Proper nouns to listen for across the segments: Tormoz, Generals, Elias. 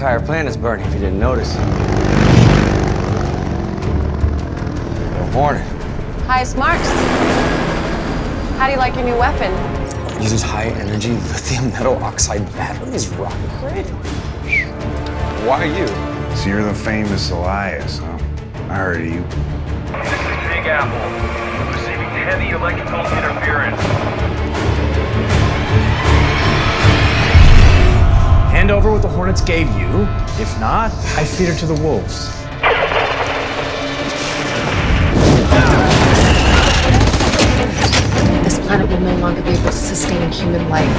entire plant is burning, if you didn't notice. No warning. Highest marks. How do you like your new weapon? It uses high-energy lithium metal oxide batteries, rocket grade. Why you? So you're the famous Elias, huh? I heard of you. This is Big Apple. Receiving heavy electrical interference. Hand over what the Hornets gave you. If not, I feed her to the wolves. This planet will no longer be able to sustain human life.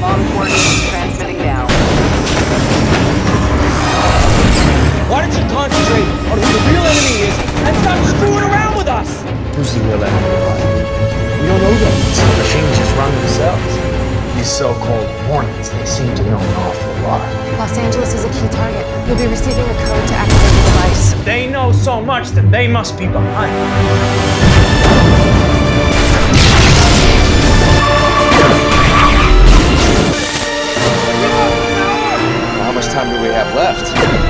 Long coordinates transmitting now. Why don't you concentrate on who the real enemy is and stop screwing around with us? Who's the real enemy? We don't know them. The machines just run themselves. These so-called Hornets, they seem to know an awful lot. Los Angeles is a key target. You'll be receiving a code to activate the device. They know so much that they must be behind. Well, how much time do we have left?